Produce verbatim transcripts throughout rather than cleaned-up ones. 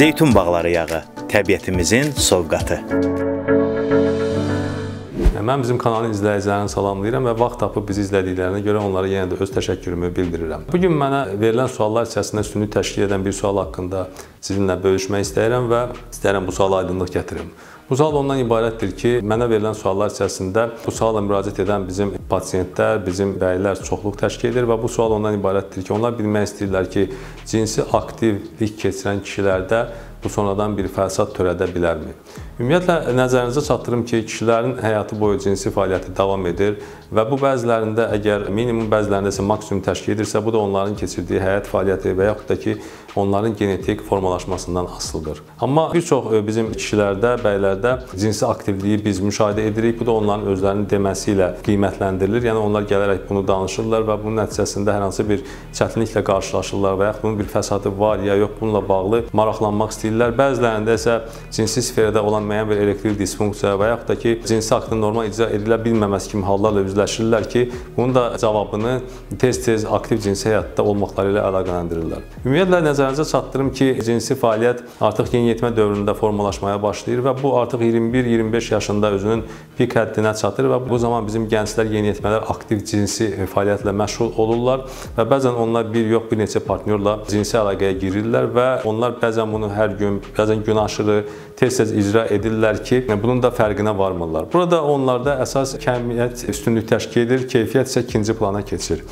Zeytun bağları yağı, təbiətimizin sovqatı. Mən bizim kanalın izləyicilərini salamlayıram və vaxt tapıb bizi izlədiklərinə görə onlara yenə də öz təşəkkürümü bildirirəm. Bugün mənə verilən suallar içərisində süni təşkil edən bir sual haqqında sizinlə bölüşmək istəyirəm və istəyirəm bu suala aydınlıq gətirim. Bu sual ondan ibarətdir ki, mənə verilən suallar içərisində bu sualla müraciət edən bizim pasiyentlər, bizim bəylər çoxluq təşkil edir və bu sual ondan ibarətdir ki, onlar bilmək istəyirlər ki, cinsi aktivlik keçirən kişilərdə bu sonradan bir fəsad törədə bilərmi? Ümumiyyətlə, nəzərinizə çatdırım ki, kişilərin həyatı boyu cinsi fəaliyyəti davam edir və bu bəzilərində əgər minimum, bəzilərində isə maksimum təşkil edirsə, bu da onların keçirdiyi həyat fəaliyyəti və yaxud da ki, onların genetik formalaşmasından asılıdır. Amma bir çox bizim kişilərdə, bəylərdə cinsi aktivliyi biz müşahidə edirik. Bu da onların özlərinin deməsi ilə qiymətləndirilir. Yəni onlar gələrək bunu danışırlar və bunun nəticəsində hər hansı bir çətinliklə qarşılaşırlar və yaxud bunun bir fəsadı var ya yox, bununla bağlı maraqlanmaq istəyirlər. Bəzilərində isə cinsi sferədə olan müəyyən bir elektrik disfunksiya və yaxud da ki, cinsi aktın normal icra edilə bilməməsi kimi hallarla üzləşirlər ki, bunun da cavabını tez-tez aktiv cinsi həyatda olmaqları ilə əlaqələndirirlər. Ümumiyyətlə, nəzərinizə çatdırım ki, cinsi fəaliyyət artıq yeniyetmə dövründə formalaşmaya başlayır və bu artıq iyirmi bir iyirmi beş yaşında özünün pik həddinə çatır və bu zaman bizim gənclər, yeniyetmələr aktiv cinsi fəaliyyətlə məşğul olurlar və bəzən onlar bir yox bir neçə partnyorla cinsi əlaqəyə girirlər və onlar bəzən bunu hər gün, bəzən gün aşırı tez-tez icra edirlər ki, bunun da fərqinə varmırlar. Burada onlarda əsas kəmiyyət üstünlük təşkil edir, keyfiyyət isə ikinci plana keçir.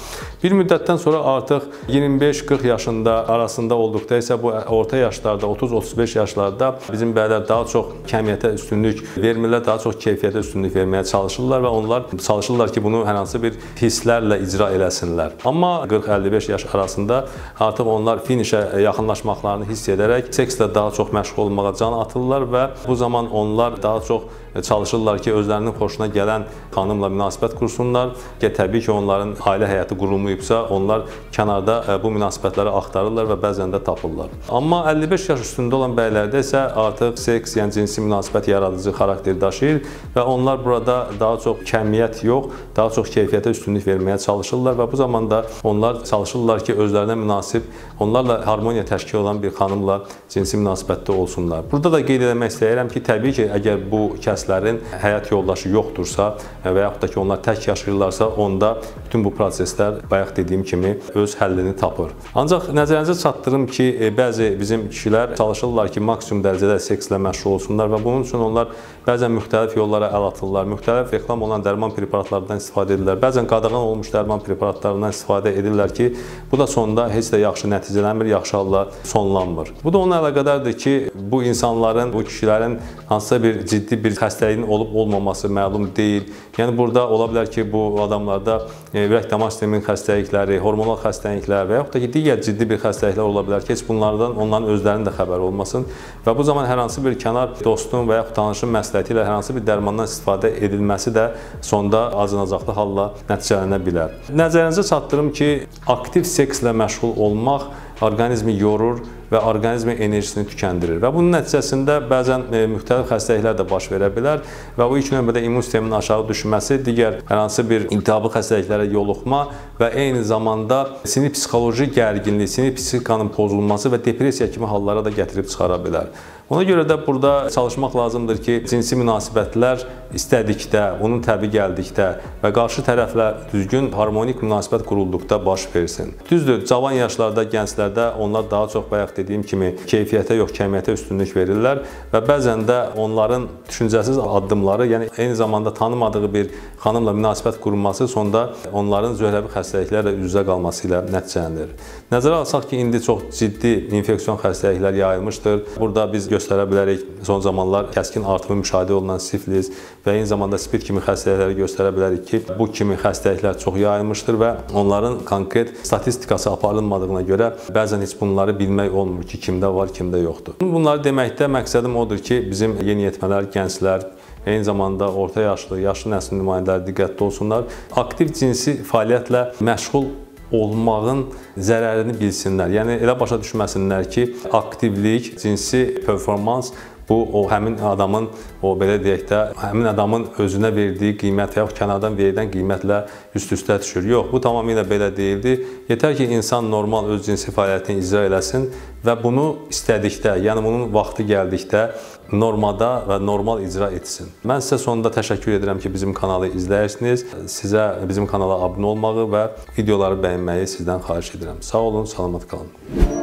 Bir müddətdən sonra artıq iyirmi beş qırx yaşında arasında olduqda isə bu orta yaşlarda, otuz otuz beş yaşlarda bizim bəylər daha çox kəmiyyətə üstünlük vermirlər, daha çox keyfiyyətə üstünlük verməyə çalışırlar və onlar çalışırlar ki, bunu hər hansı bir hisslərlə icra eləsinlər. Amma qırx əlli beş yaş arasında artıq onlar finişə yaxınlaşmaqlarını hiss edərək sekslə daha çox məşğul olmağa can atırlar və bu zaman onlar daha çox çalışırlar ki, özlərinin xoşuna gələn xanımla münasibət qursunlar. Təbii ki, onların ailə həyatı qurulmayıbsa, onlar kənarda bu münasibətləri axtarırlar və bəzən də tapırlar. Amma əlli beş yaş üstündə olan bəylərdə isə artıq seks, yəni cinsi münasibət yaradıcı xarakter daşıyır və onlar burada daha çox kəmiyyət yox, daha çox keyfiyyətə üstünlük verməyə çalışırlar və bu zamanda onlar çalışırlar ki, özlərinə münasib, onlarla harmoniya təşkil olan bir xanımla cinsi münasibətdə olsunlar. Burada da qeyd etmək istəyirəm ki, təbii ki, əgər bu kəslər həyat yoldaşı yoxdursa və yaxud da ki, onlar tək yaşayırlarsa, onda bütün bu proseslər, bayaq dediyim kimi, öz həllini tapır. Ancaq nəzərinizə çatdırım ki, bəzi bizim kişilər çalışırlar ki, maksimum dərəcədə sekslə məşğul olsunlar və bunun üçün onlar bəzən müxtəlif yollara əl atırlar, müxtəlif reklam olan dərman preparatlarından istifadə edirlər, bəzən qadağan olmuş dərman preparatlarından istifadə edirlər ki, bu da sonda heç də yaxşı nəticələnmir, yaxşı halla sonlanmır. Bu da onunla əlaqədardır ki, bu insanların, bu kişilərin hansısa bir ciddi bir xəstə xəstəliyin olub-olmaması məlum deyil. Yəni, burada ola bilər ki, bu adamlarda ürək-damar sisteminin xəstəlikləri, hormonal xəstəliklər və yaxud da ki, digər ciddi bir xəstəliklər ola bilər ki, heç bunlardan onların özlərinin də xəbəri olmasın və bu zaman hər hansı bir kənar dostun və yaxud tanışın məsləhəti ilə hər hansı bir dərmandan istifadə edilməsi də sonda acınacaqlı halla nəticələnə bilər. Nəzərinizə çatdırım ki, aktiv sekslə məşğul olmaq orqanizmi yorur və orqanizmin enerjisini tükəndirir və bunun nəticəsində bəzən müxtəlif xəstəliklər də baş verə bilər və o ilk növbədə immun sisteminin aşağı düşməsi, digər hər hansı bir iltihablı xəstəliklərə yoluxma və eyni zamanda sinir psixoloji gərginlik, sinir psixikanın pozulması və depressiya kimi hallara da gətirib çıxara bilər. Ona görə də burada çalışmaq lazımdır ki, cinsi münasibətlər istədikdə, onun təbii gəldikdə və qarşı tərəflə düzgün harmonik münasibət qurulduqda baş versin. Düzdür, cavan yaşlarda, gənclərdə onlar daha çox bayaq dediyim kimi keyfiyyətə yox, kəmiyyətə üstünlük verirlər və bəzən də onların düşüncəsiz addımları, yəni eyni zamanda tanımadığı bir xanımla münasibət qurulması sonda onların zöhrəvi xəstəliklərlə üz-üzə qalması ilə nəticələnir. Nəzərə alsaq ki, indi çox ciddi infeksiyon xəstəliklər yayılmışdır. Burada biz göstərə bilərik, son zamanlar kəskin artımı müşahidə olunan siflis və eyni zamanda spirt kimi xəstəlikləri göstərə bilərik ki, bu kimi xəstəliklər çox yayılmışdır və onların konkret statistikası aparılmadığına görə bəzən heç bunları bilmək olmur ki, kimdə var, kimdə yoxdur. Bunları deməkdə məqsədim odur ki, bizim yeniyetmələr, gənclər, eyni zamanda orta yaşlı, yaşlı nəsil nümayəndələri diqqətli olsunlar, aktiv cinsi fəaliyyətlə məşğul olmağın zərərini bilsinlər. Yəni, elə başa düşməsinlər ki, aktivlik, cinsi performans Bu o həmin adamın, o belə deyək də, həmin adamın özünə verdiyi qiymət və ya kənardan verilən qiymətlə üst-üstə düşür. Yox, bu tamamilə belə deyildi. Yetər ki, insan normal öz cinsi fəaliyyətini icra eləsin və bunu istədikdə, yəni bunun vaxtı gəldikdə normada və normal icra etsin. Mən sizə sonunda təşəkkür edirəm ki, bizim kanalı izləyirsiniz. Sizə bizim kanala abunə olmağı və videoları bəyənməyi sizdən xahiş edirəm. Sağ olun, salamat qalın.